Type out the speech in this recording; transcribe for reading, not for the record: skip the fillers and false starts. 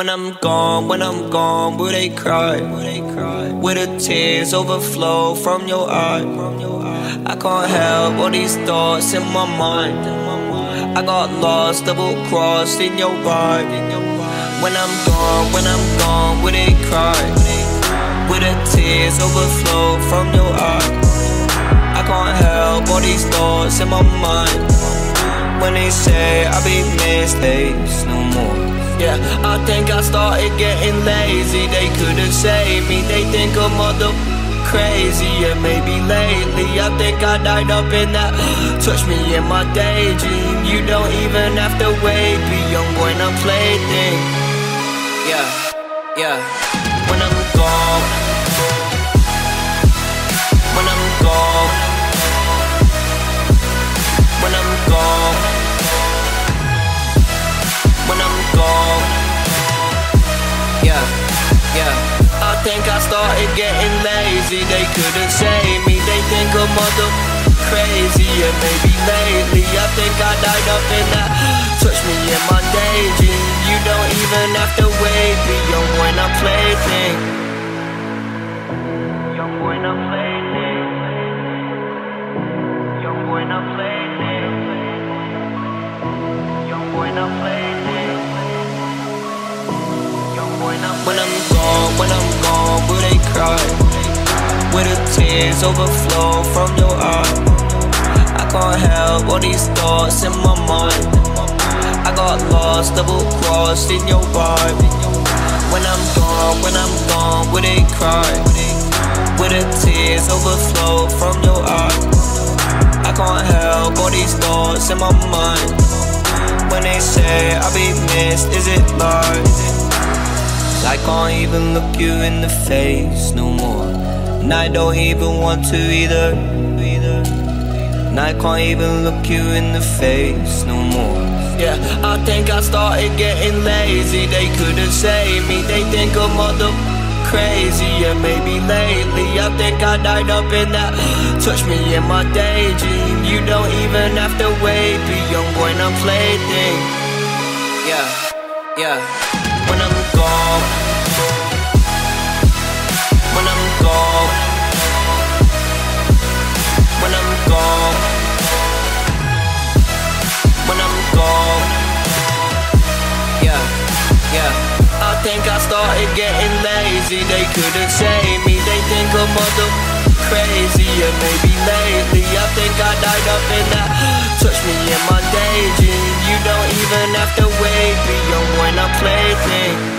when I'm gone, will they cry? Will the tears overflow from your eye? I can't help all these thoughts in my mind. I got lost, double-crossed in your vibe. When I'm gone, will they cry? Will the tears overflow from your eye? I can't help all these thoughts in my mind. When they say I be mistakes no more. Yeah, I think I started getting lazy. They couldn't save me. They think I'm crazy. Yeah, maybe lately I think I died up in that. Touch me in my daydream. You don't even have to wait. Be young boy, not plaything. Yeah, yeah. When I'm gone, when I'm gone, when I'm gone, when I'm gone. Yeah, yeah. I think I started getting lazy. They couldn't save me. They think I'm crazy. And maybe lately I think I died up in that. Touch me in my daydream. You don't even have to wait. Be young when I play things. Young when I play things. Young when I play things. Young boy, not play things. Young boy, not play. When I'm gone, will they cry? Will the tears overflow from your eye? I can't help all these thoughts in my mind. I got lost, double-crossed in your vibe. When I'm gone, will they cry? Will the tears overflow from your eye? I can't help all these thoughts in my mind. When they say I'll be missed, is it lies? I can't even look you in the face no more. And I don't even want to either. And I can't even look you in the face no more. Yeah, I think I started getting lazy. They couldn't save me. They think I'm crazy. Yeah, maybe lately I think I died up in that. Touch me in my daydream. You don't even have to wait. Be young boy, not play things. Yeah, yeah. When I'm gone, when I'm gone, when I'm gone, when I'm gone. Yeah, yeah. I think I started getting lazy. They couldn't save me. They think I'm crazy, and maybe lately I think I died up in that. Touch me in my daydream. You don't even have to wait. Be young when I play things.